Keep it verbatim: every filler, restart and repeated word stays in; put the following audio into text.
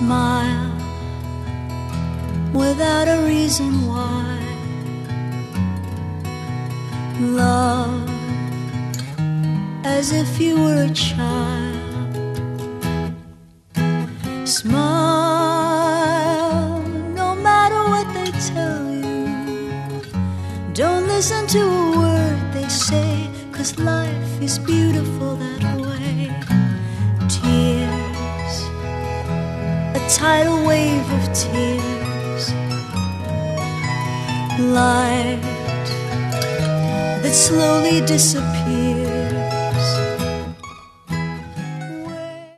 smile without a reason why. Love as if you were a child. Smile no matter what they tell you. Don't listen to a word they say, 'cause life is beautiful that way. Tears, a tidal wave of tears. Light that slowly disappears.